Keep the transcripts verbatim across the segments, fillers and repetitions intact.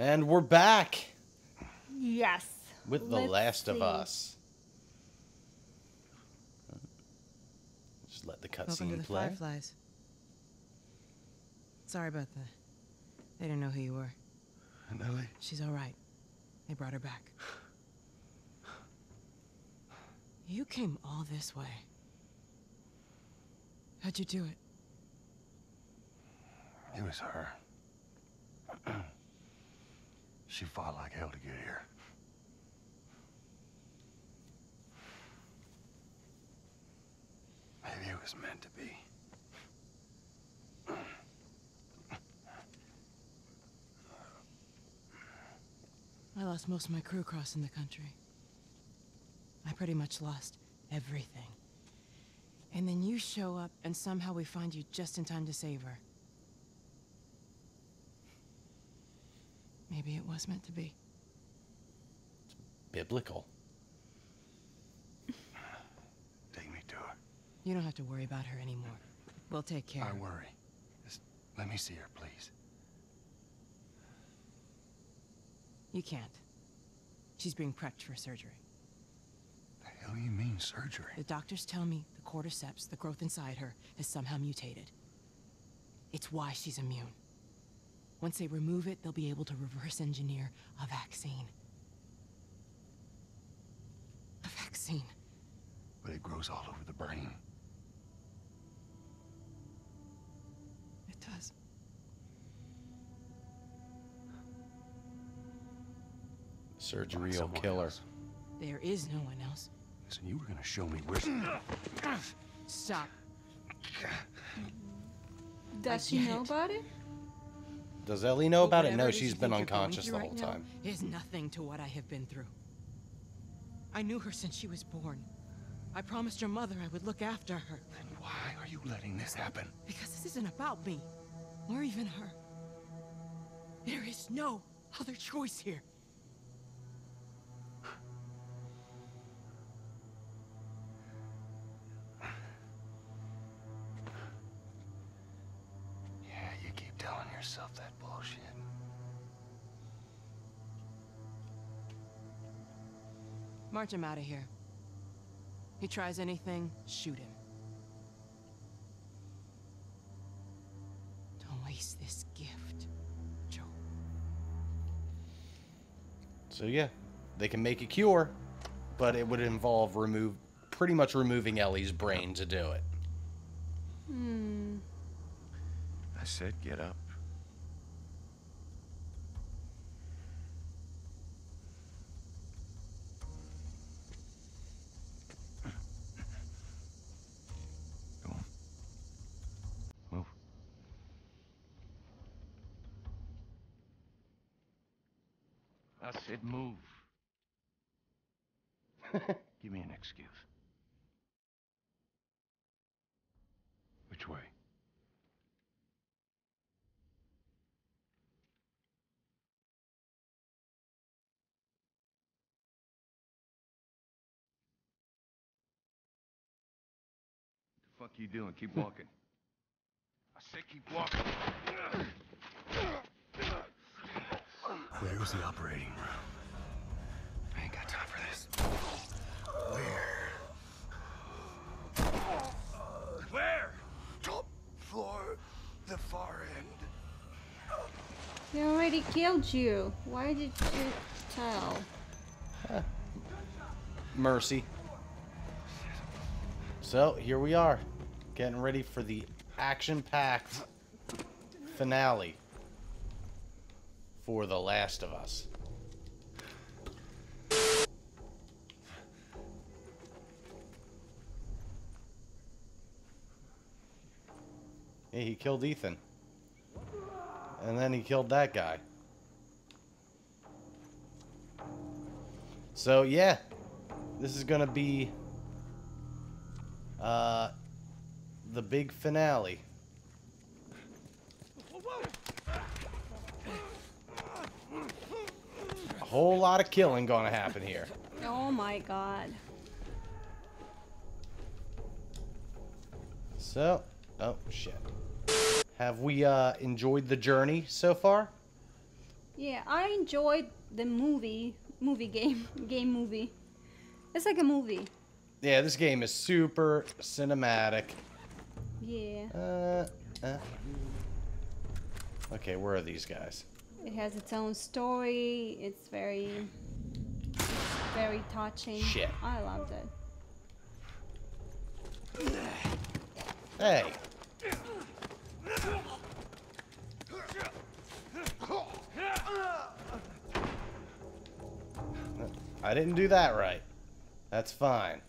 And we're back. Yes. With The Let's Last see. of Us. Just let the cutscene play. Fireflies. Sorry about that. They didn't know who you were. And Ellie? She's all right. They brought her back. You came all this way. How'd you do it? It was her. She fought like hell to get here. Maybe it was meant to be. I lost most of my crew crossing the country. I pretty much lost everything. And then you show up, and somehow we find you just in time to save her. Maybe it was meant to be. It's biblical. Take me to her. You don't have to worry about her anymore. We'll take care of her. I worry. Just let me see her, please. You can't. She's being prepped for surgery. The hell you mean, surgery? The doctors tell me the cordyceps, the growth inside her, has somehow mutated. It's why she's immune. Once they remove it, they'll be able to reverse engineer a vaccine. A vaccine. But it grows all over the brain. It does. Surgery will kill her. There is no one else. Listen, you were gonna show me where. Stop. Does she know about it? Does Ellie know about it? No, she's been unconscious the whole time. Is nothing to what I have been through. I knew her since she was born. I promised your mother I would look after her. Then why are you letting this happen? Because this isn't about me, or even her. There is no other choice here. Yourself that bullshit. March him out of here. He tries anything, shoot him. Don't waste this gift, Joel. So yeah, they can make a cure, but it would involve remove pretty much removing Ellie's brain to do it. Hmm. I said get up. I said move. Give me an excuse. Which way? The fuck you doing? Keep walking. I said keep walking. Where's the operating room? I ain't got time for this. Where? Where? Top floor, the far end. They already killed you. Why did you tell? Huh. Mercy. So, here we are. Getting ready for the action-packed finale. For The Last of Us. Hey, he killed Ethan. And then he killed that guy. So, yeah. This is gonna be... Uh... the big finale. Whole lot of killing gonna happen here. Oh my god. So, oh shit. Have we uh, enjoyed the journey so far? Yeah, I enjoyed the movie, movie game, game movie. It's like a movie. Yeah, this game is super cinematic. Yeah. Uh, uh. Okay, where are these guys? It has its own story. It's very, very touching. Shit. I loved it. Hey. I didn't do that right. That's fine.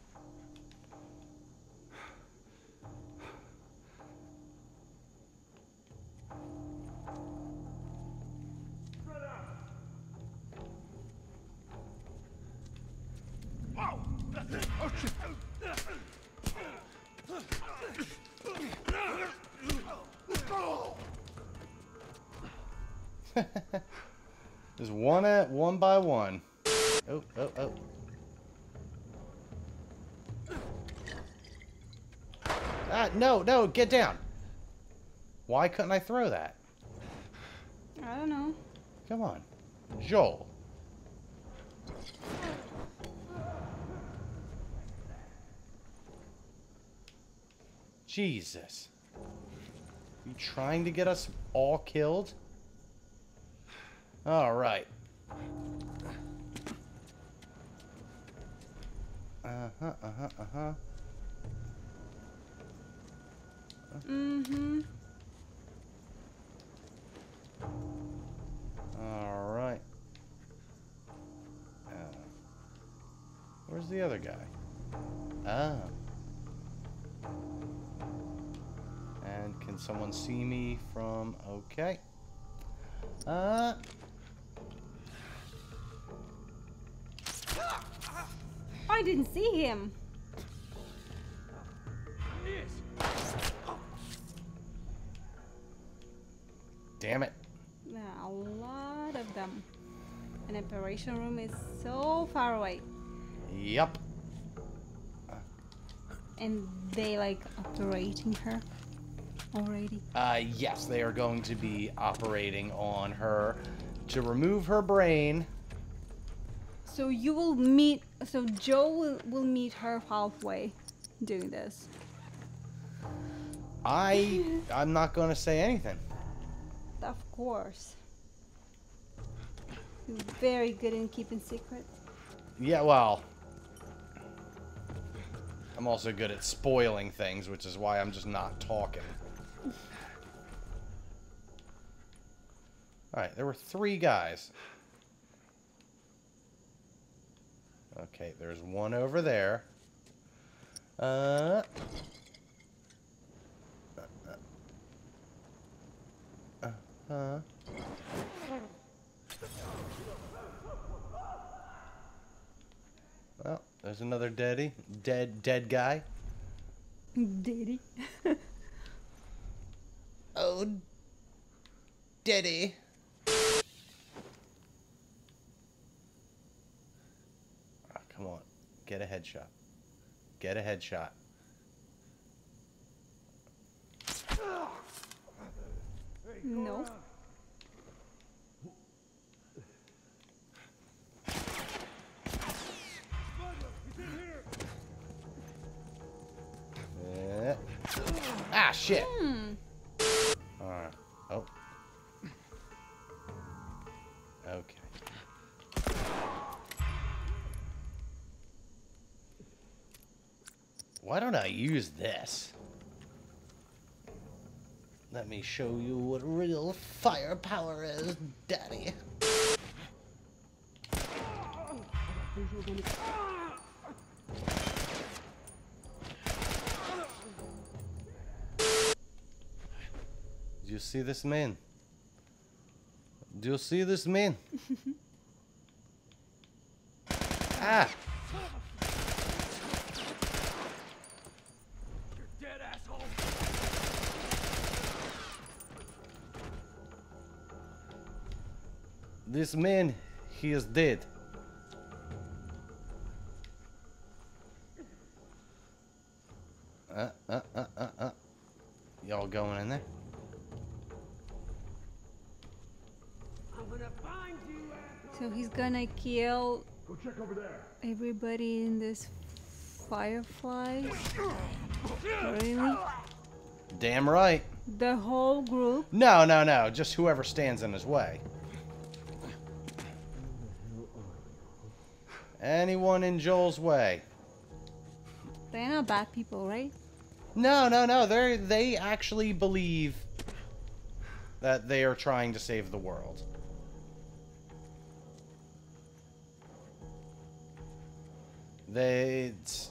Just one at one by one. Oh, oh, oh. Ah, no, no, get down. Why couldn't I throw that? I don't know. Come on. Joel. Jesus. You trying to get us all killed? All right. Uh-huh, uh-huh, uh-huh. Mm-hmm. All right. Uh, where's the other guy? Ah. And can someone see me from... Okay. Uh... I didn't see him. Damn it. A lot of them. An operation room is so far away. Yep. And they like operating her already? Uh, yes, they are going to be operating on her to remove her brain. So you will meet, so Joe will, will meet her halfway doing this. I, I'm not going to say anything. Of course. You're very good in keeping secrets. Yeah, well. I'm also good at spoiling things, which is why I'm just not talking. Alright, there were three guys. Okay, there's one over there. Uh, uh, uh, uh. Well, there's another deadie, dead, dead guy. Deadie. Oh, deadie. Come on, get a headshot. Get a headshot. No. Yeah. Ah, shit. Mm. All right. Oh. Okay. Why don't I use this? Let me show you what real firepower is, Daddy. Do you see this man? Do you see this man? Ah! This man, he is dead. Uh, uh, uh, uh, uh. Y'all going in there? I'm gonna find So he's gonna kill Go check over there. everybody in this Fireflies? Really? Damn right. The whole group? No, no, no. Just whoever stands in his way. Anyone in Joel's way. They're not bad people, right? No, no, no. They they actually believe that they are trying to save the world. They. It's,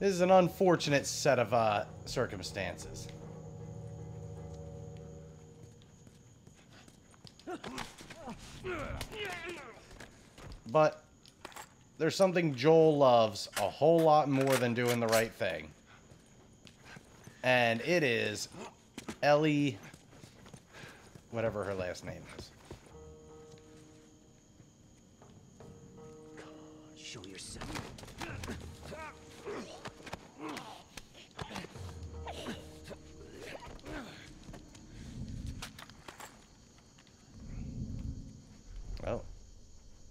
this is an unfortunate set of uh, circumstances. But there's something Joel loves a whole lot more than doing the right thing. And it is Ellie, whatever her last name is. Show yourself. Oh.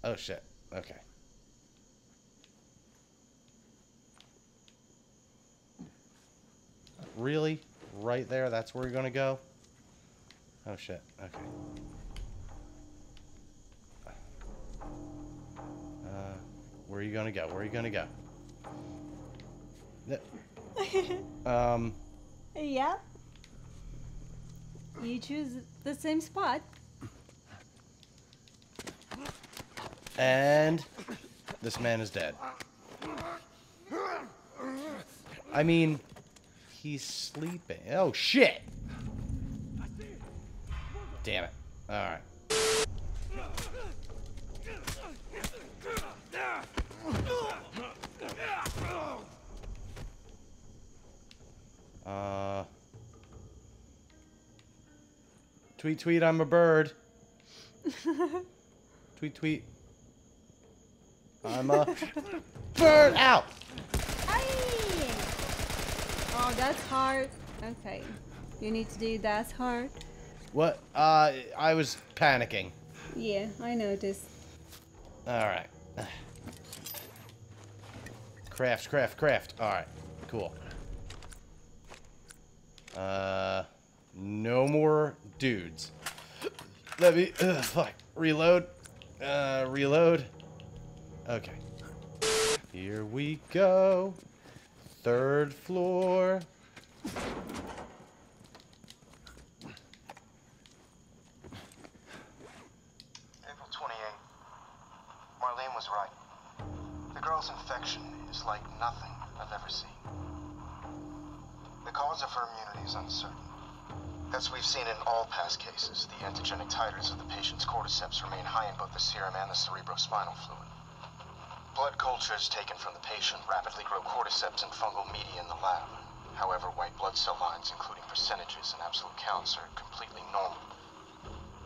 Oh, shit. Okay. Really? Right there? That's where you're gonna go? Oh, shit. Okay. Uh, where are you gonna go? Where are you gonna go? um. Yeah. You choose the same spot. And this man is dead. I mean, he's sleeping. Oh, shit! Damn it. Alright. Uh. Tweet, tweet, I'm a bird. Tweet, tweet. I'm a bird out. Oh, that's hard. Okay, you need to do that's hard. What? Uh, I was panicking. Yeah, I noticed. All right. Craft, craft, craft. All right, cool. Uh, no more dudes. Let me. Ugh, fuck. Reload. Uh, reload. Okay. Here we go. Third floor. April twenty-eighth. Marlene was right. The girl's infection is like nothing I've ever seen. The cause of her immunity is uncertain. As we've seen in all past cases, the antigenic titers of the patient's cordyceps remain high in both the serum and the cerebrospinal fluid. Blood cultures taken from the patient rapidly grow cordyceps and fungal media in the lab. However, white blood cell lines, including percentages and absolute counts, are completely normal.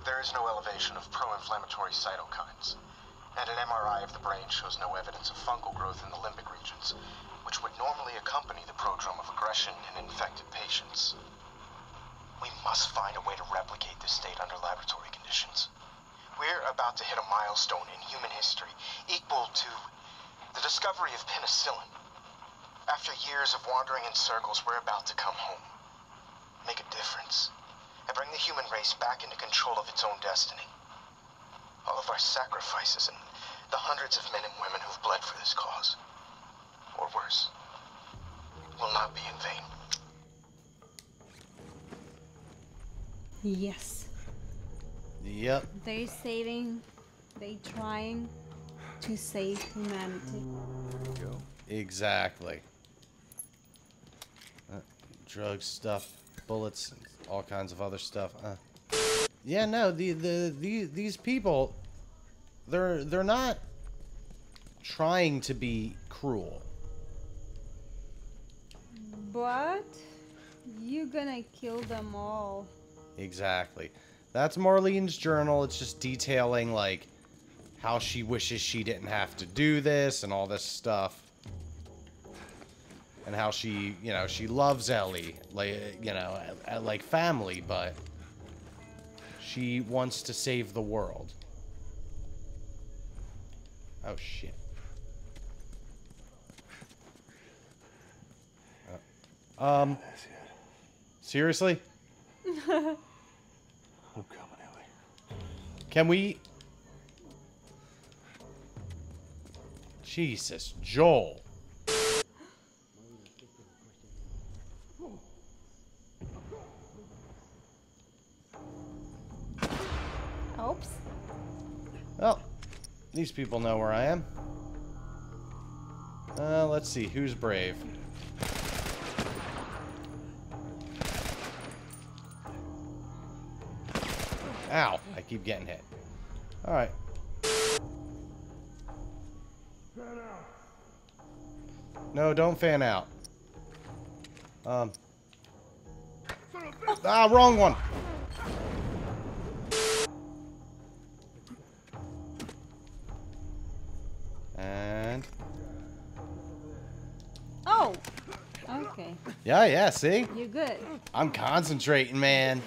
There is no elevation of pro-inflammatory cytokines, and an M R I of the brain shows no evidence of fungal growth in the limbic regions, which would normally accompany the prodrome of aggression in infected patients. We must find a way to replicate this state under laboratory conditions. We're about to hit a milestone in human history equal to the discovery of penicillin. After years of wandering in circles, we're about to come home, make a difference, and bring the human race back into control of its own destiny. All of our sacrifices and the hundreds of men and women who've bled for this cause, or worse, will not be in vain. Yes. Yep. They're saving, they're trying to save humanity. There we go. Exactly. Uh, drugs, stuff, bullets, all kinds of other stuff. Uh. Yeah, no, the, the the these people, they're they're not trying to be cruel. But you're gonna kill them all. Exactly. That's Marlene's journal. It's just detailing like how she wishes she didn't have to do this and all this stuff, and how she, you know, she loves Ellie, like, you know, like family, but she wants to save the world. Oh shit. Uh, um. Seriously? I'm coming, Ellie. Can we? Jesus, Joel. Oops. Well, these people know where I am. Uh, let's see, who's brave? Ow, I keep getting hit. Alright. No, don't fan out. Um. Ah, wrong one! And... Oh! Okay. Yeah, yeah, see? You're good. I'm concentrating, man.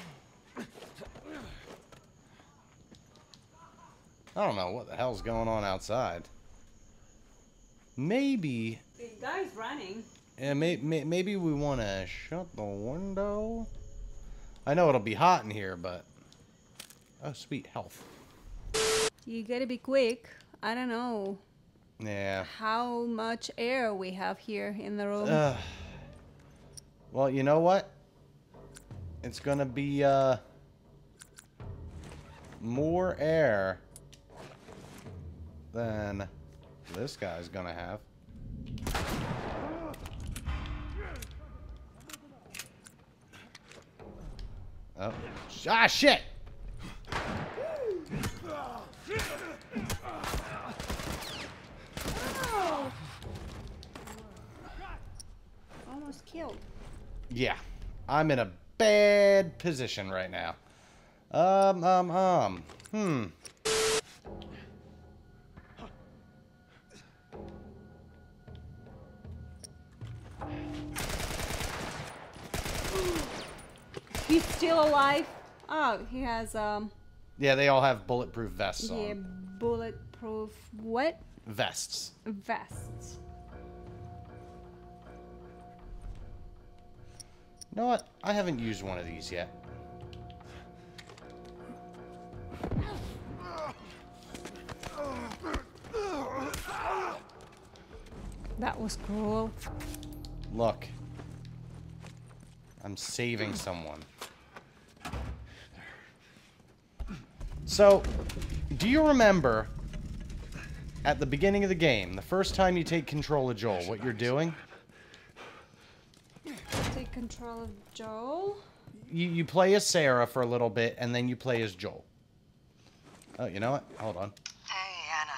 I don't know what the hell's going on outside. Maybe... The guy's running. Yeah, may, may, maybe we want to shut the window. I know it'll be hot in here, but... Oh, sweet health. You gotta be quick. I don't know. Yeah. How much air we have here in the room. Uh, well, you know what? It's gonna be, uh... more air... than this guy's gonna have. Oh. Ah, shit! Oh. Almost killed. Yeah. I'm in a bad position right now. Um, um, um. Hmm. He's still alive. Oh, he has, um... Yeah, they all have bulletproof vests on. Yeah, bulletproof what? Vests. Vests. You know what? I haven't used one of these yet. That was cruel. Look. I'm saving someone. So, do you remember at the beginning of the game, the first time you take control of Joel, what you're doing? Take control of Joel? You, you play as Sarah for a little bit, and then you play as Joel. Oh, you know what? Hold on. Hey, Anna.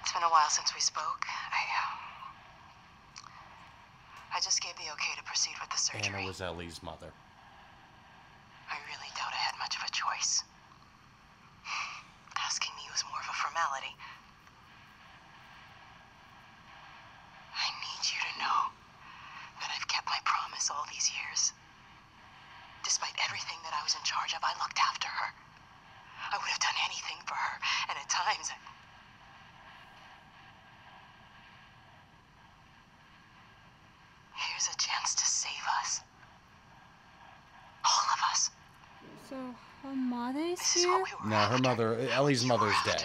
It's been a while since we spoke. I, um, I just gave the okay to proceed with the surgery. Anna was Ellie's mother. I really doubt I had much of a choice. Asking me was more of a formality. I need you to know that I've kept my promise all these years. Despite everything that I was in charge of, I looked after her. I would have done anything for her, and at times... I... Here's a chance to save us. All of us. So... Her mother is this here? Is what we no, her mother, Ellie's mother is dead.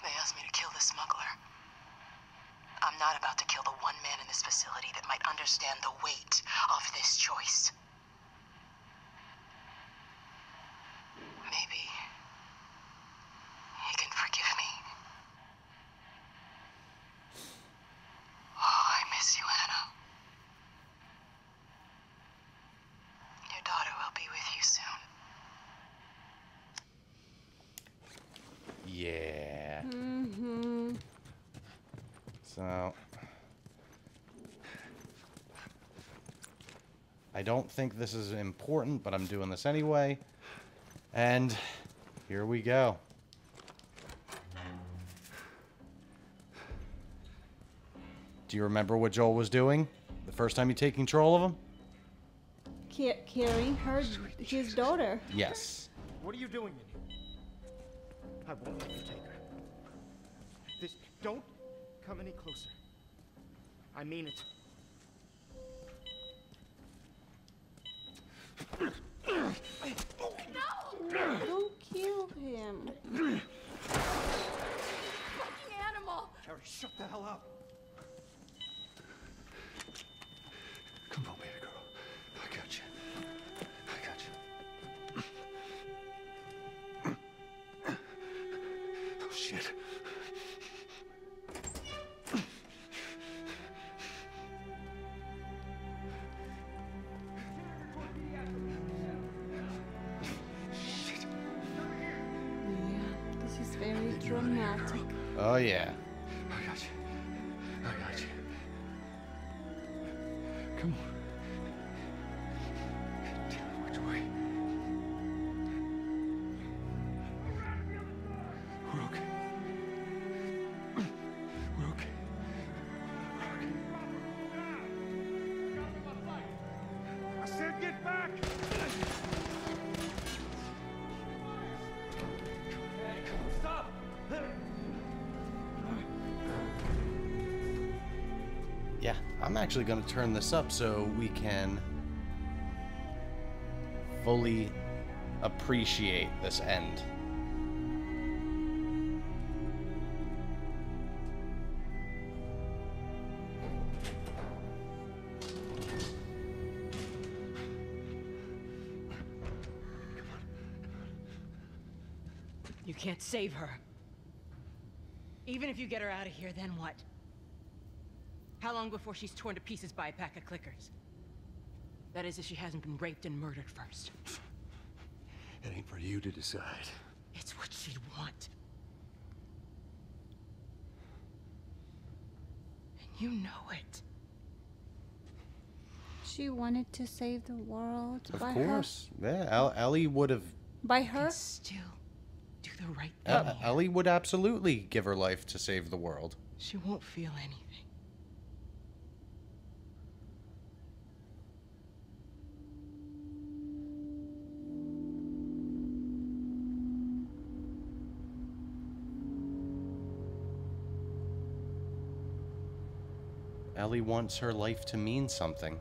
They asked me to kill the smuggler. I'm not about to kill the one man in this facility that might understand the weight of this choice. Maybe he can forgive me. Oh, I miss you, Anna. Daughter will be with you soon. Yeah. Mm-hmm. So I don't think this is important, but I'm doing this anyway. And here we go. Do you remember what Joel was doing the first time you take control of him? Carrying her, his daughter. Yes. What are you doing in here? I won't let you take her. This... Don't come any closer. I mean it. No! Don't kill him. You fucking animal! Harry, shut the hell up. Come on, baby girl. I got you. I got you. Oh, shit. Oh yeah. I got you. I got you. Come on. Tell me which way. We're okay. We're okay. We're okay. I said get back! Hey, stop! Yeah, I'm actually going to turn this up so we can fully appreciate this end. You can't save her. Even if you get her out of here, then what? How long before she's torn to pieces by a pack of clickers? That is, if she hasn't been raped and murdered first. It ain't for you to decide. It's what she'd want. And you know it. She wanted to save the world by her. Of course. Yeah, Ellie would have... By her? Still do the right thing. Uh, Ellie would absolutely give her life to save the world. She won't feel anything. Ellie wants her life to mean something.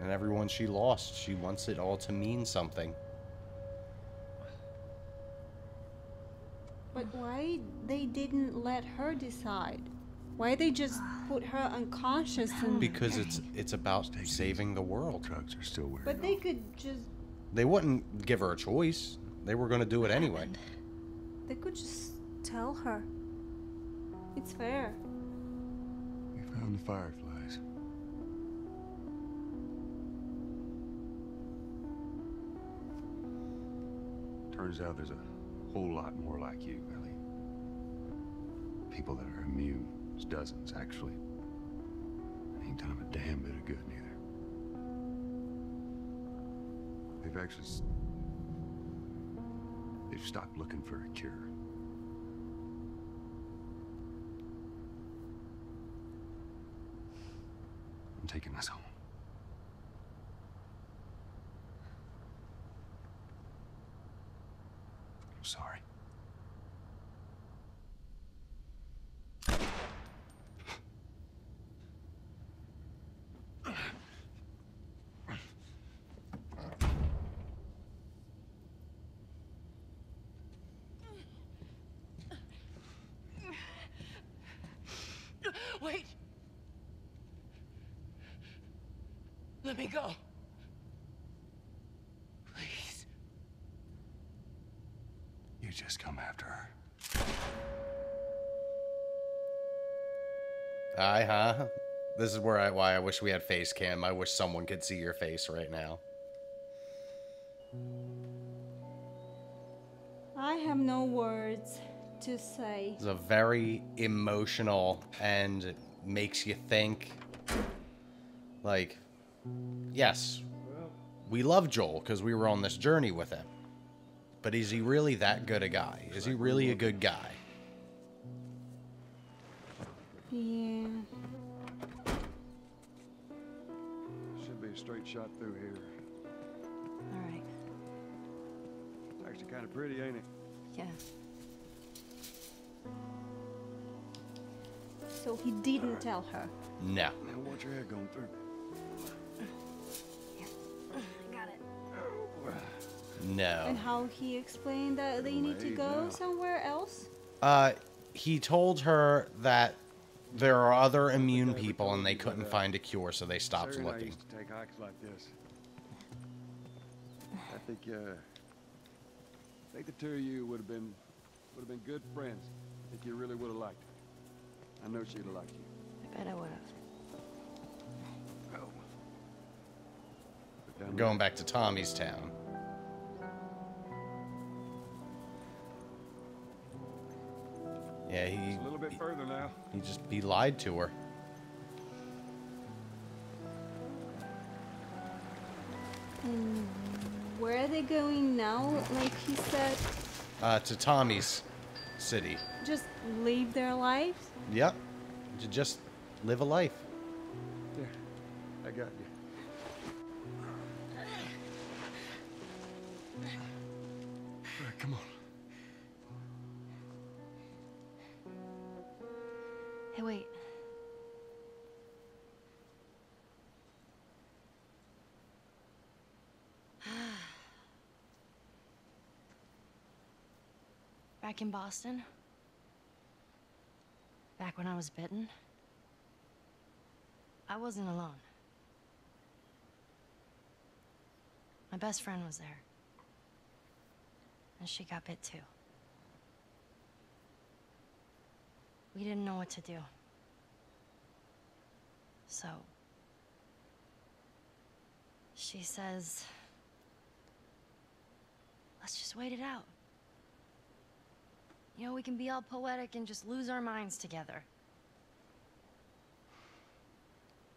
And everyone she lost, she wants it all to mean something. But why they didn't let her decide? Why they just put her unconscious and... Because it's it's about saving the world. Drugs are still weird. But they could just... They wouldn't give her a choice. They were going to do it anyway. They could just tell her. It's fair. The Fireflies. Turns out there's a whole lot more like you, Ellie. People that are immune. There's dozens, actually. Ain't done them a damn bit of good, neither. They've actually... They've stopped looking for a cure. I'm taking us home. I'm sorry. Wait. Let me go. Please. You just come after her. Aye, huh? This is where I why I wish we had face cam. I wish someone could see your face right now. I have no words to say. It's a very emotional and it makes you think. Like, yes, we love Joel because we were on this journey with him. But is he really that good a guy? Is he really a good guy? Yeah. Should be a straight shot through here. All right. actually kind of pretty, ain't it? Yeah. So he didn't right. tell her? No. Now watch your head going through. No. And how he explained that they need to go somewhere else? Uh, he told her that there are other immune people and they couldn't find a cure, so they stopped looking. I used to take hikes like this. I think, uh, I think the two of you would have been would have been good friends. I think you really would have liked her. I know she'd have liked you. I bet I would have. Oh. We're going back to Tommy's town. Yeah, he, a little bit further now. He just he lied to her. And where are they going now? Like he said. Uh, to Tommy's city. Just live their lives. Yep. To just live a life. There, I got you. All right, come on. Hey, wait. Back in Boston? Back when I was bitten? I wasn't alone. My best friend was there. And she got bit too. We didn't know what to do. So, she says, let's just wait it out. You know, we can be all poetic and just lose our minds together.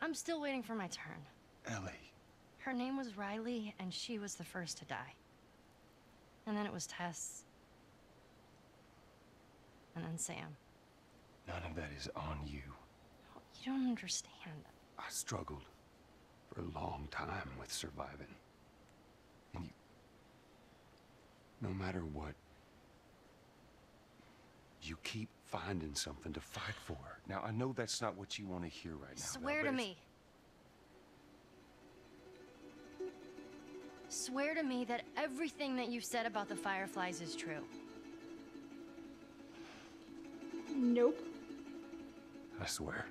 I'm still waiting for my turn. Ellie. Her name was Riley, and she was the first to die. And then it was Tess. And then Sam. None of that is on you. No, you don't understand. I struggled for a long time with surviving. And you... No matter what, you keep finding something to fight for. Now, I know that's not what you want to hear right now. Swear to me. Swear to me that everything that you've said about the Fireflies is true. Nope. I swear.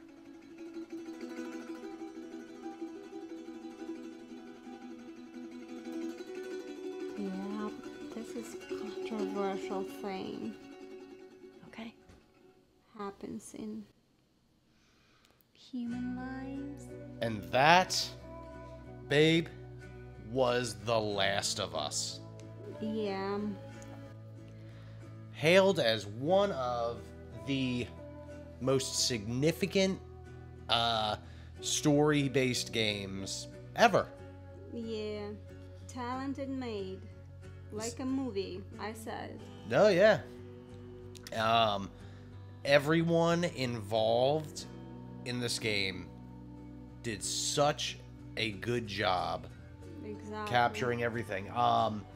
Yeah, this is a controversial thing. Okay. Happens in human lives. And that, babe, was The Last of Us. Yeah. Hailed as one of the most significant uh, story-based games ever. Yeah, talented made, like a movie, I said. Oh, yeah. Um, everyone involved in this game did such a good job exactly. capturing everything. Um,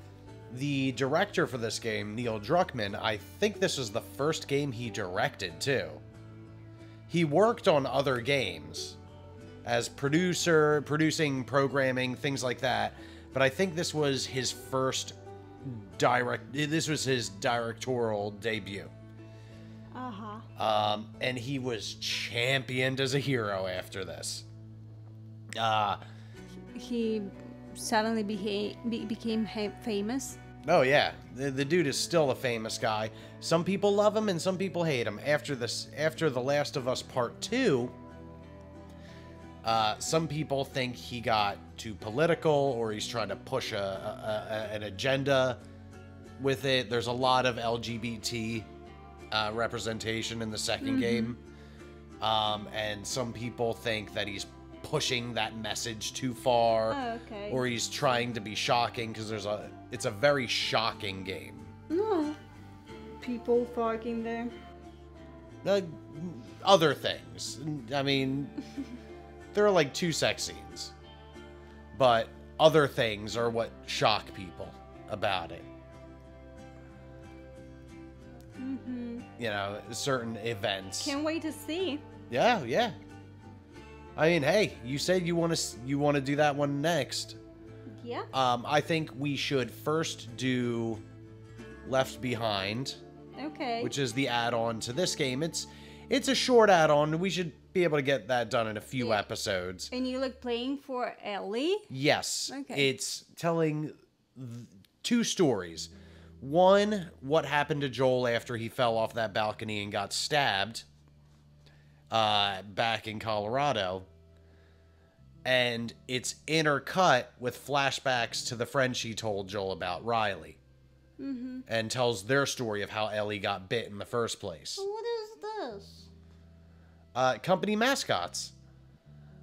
the director for this game, Neil Druckmann, I think this is the first game he directed, too. He worked on other games as producer, producing, programming, things like that. But I think this was his first direct, this was his directorial debut. Uh-huh. Um, and he was championed as a hero after this. Uh, he suddenly beha- be- became famous. Oh, yeah. The, the dude is still a famous guy. Some people love him and some people hate him. After this, after The Last of Us Part two, uh, some people think he got too political or he's trying to push a, a, a, an agenda with it. There's a lot of L G B T uh, representation in the second mm-hmm. game. Um, and some people think that he's pushing that message too far, oh, okay. or he's trying to be shocking because there's a it's a very shocking game. No, people fucking there. Uh, other things. I mean, there are like two sex scenes, but other things are what shock people about it. you know, certain events. Can't wait to see. Yeah, yeah. I mean, hey, you said you want to you want to do that one next. Yeah. Um, I think we should first do Left Behind. Okay. Which is the add-on to this game. It's it's a short add-on. We should be able to get that done in a few yeah. episodes. And you're like playing for Ellie? Yes. Okay. It's telling two stories. One, what happened to Joel after he fell off that balcony and got stabbed uh, back in Colorado. And it's intercut with flashbacks to the friend she told Joel about, Riley. Mm-hmm. And tells their story of how Ellie got bit in the first place. What is this? Uh, company mascots.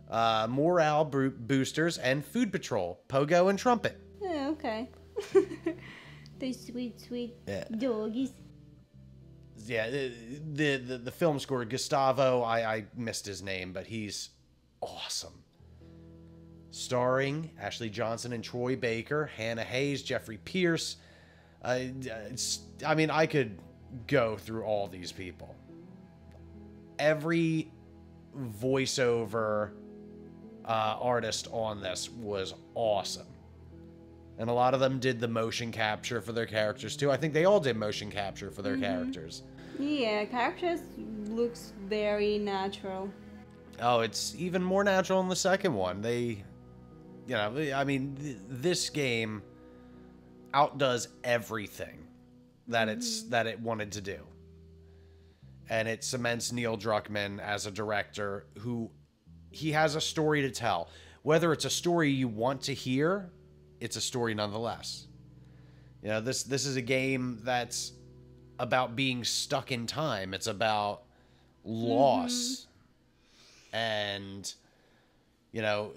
Uh, morale bo boosters and food patrol. Pogo and Trumpet. Oh, okay. They're sweet, sweet yeah. doggies. Yeah, the, the, the film score, Gustavo, I, I missed his name, but he's awesome. Starring Ashley Johnson and Troy Baker, Hannah Hayes, Jeffrey Pierce. Uh, I mean, I could go through all these people. Every voiceover uh, artist on this was awesome. And a lot of them did the motion capture for their characters, too. I think they all did motion capture for their mm-hmm. characters. Yeah, characters looks very natural. Oh, it's even more natural in the second one. They, you know, I mean, th this game outdoes everything that mm-hmm. it's that it wanted to do. And it cements Neil Druckmann as a director who, he has a story to tell. Whether it's a story you want to hear, it's a story nonetheless. You know, this this is a game that's about being stuck in time. It's about loss mm-hmm. and, you know,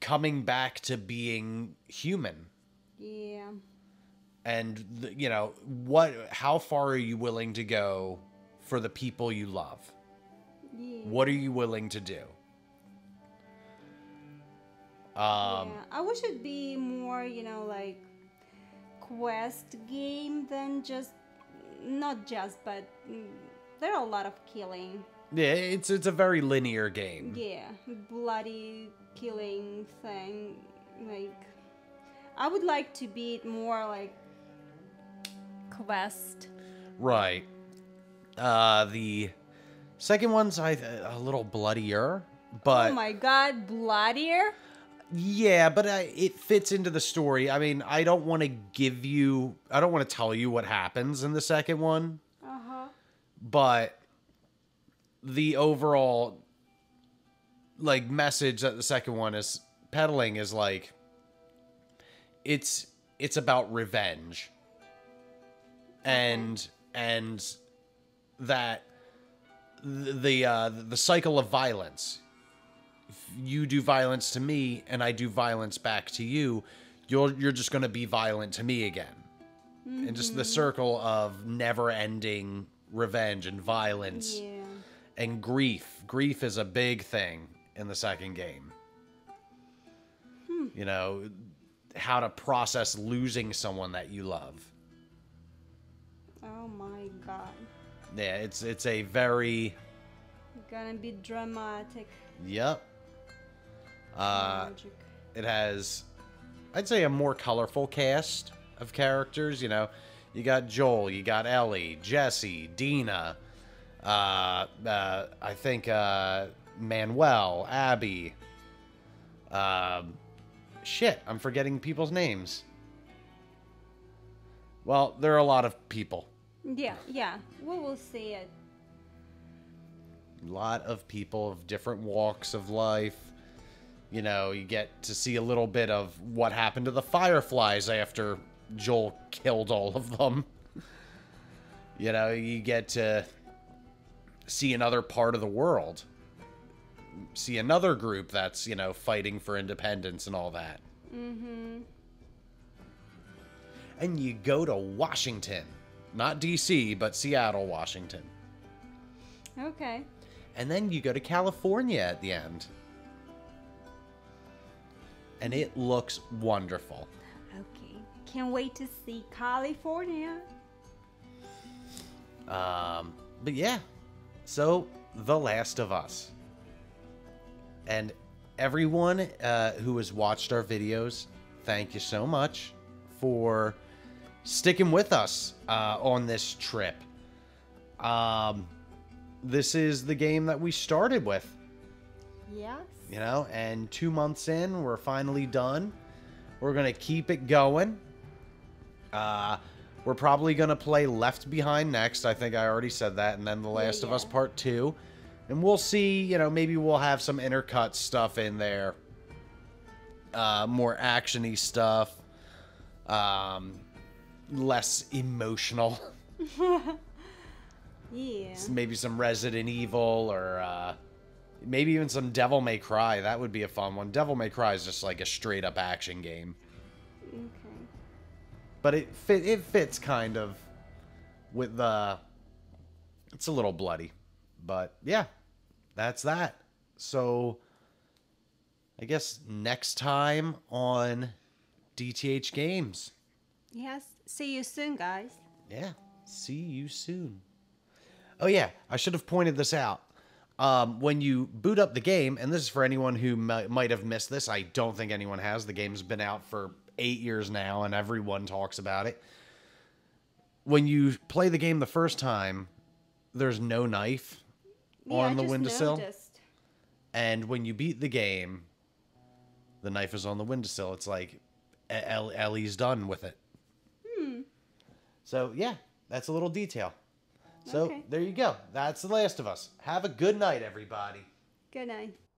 coming back to being human. Yeah. And, the, you know, what? How far are you willing to go for the people you love? Yeah. What are you willing to do? Um, yeah, I wish it'd be more, you know, like quest game than just, not just, but there are a lot of killing. Yeah, it's it's a very linear game. Yeah, bloody killing thing. Like, I would like to be it more like quest. Right. Uh, the second one's I a little bloodier, but oh my god, bloodier. Yeah, but uh, it fits into the story. I mean, I don't want to give you... I don't want to tell you what happens in the second one. Uh-huh. But the overall, like, message that the second one is peddling is, like, it's it's about revenge. And, and that the, uh, the cycle of violence... You do violence to me, and I do violence back to you. You're you're just going to be violent to me again, mm-hmm. and just the circle of never-ending revenge and violence yeah. and grief. Grief is a big thing in the second game. Hmm. You know how to process losing someone that you love. Oh my god! Yeah, it's it's a very gonna be dramatic. Yep. Uh, it has, I'd say, a more colorful cast of characters. You know, you got Joel, you got Ellie, Jesse, Dina, uh, uh, I think uh, Manuel, Abby. Uh, shit, I'm forgetting people's names. Well, there are a lot of people. Yeah, yeah, we will see it. A lot of people of different walks of life. You know, you get to see a little bit of what happened to the Fireflies after Joel killed all of them. You know, you get to see another part of the world. See another group that's, you know, fighting for independence and all that. Mm-hmm. And you go to Washington. Not D C, but Seattle, Washington. Okay. And then you go to California at the end. And it looks wonderful. Okay. Can't wait to see California. Um, but yeah, so The Last of Us. And everyone uh, who has watched our videos, thank you so much for sticking with us uh, on this trip. Um, this is the game that we started with. Yes. You know, and two months in, we're finally done. We're going to keep it going. Uh, we're probably going to play Left Behind next. I think I already said that. And then The Last yeah, yeah. of Us Part two. And we'll see, you know, maybe we'll have some intercut stuff in there. Uh, more action-y stuff. Um, less emotional. Yeah. Maybe some Resident Evil or uh, maybe even some Devil May Cry. That would be a fun one. Devil May Cry is just like a straight-up action game. Okay. But it fit, it fits kind of with the... Uh, it's a little bloody. But, yeah. That's that. So, I guess next time on D T H Games. Yes. See you soon, guys. Yeah. See you soon. Oh, yeah. I should have pointed this out. Um, when you boot up the game, and this is for anyone who m might have missed this. I don't think anyone has. The game's been out for eight years now, and everyone talks about it. When you play the game the first time, there's no knife yeah, on I the windowsill. Noticed. And when you beat the game, the knife is on the windowsill. It's like Ellie's done with it. Hmm. So, yeah. That's a little detail. So, okay. There you go. That's The Last of Us. Have a good night, everybody. Good night.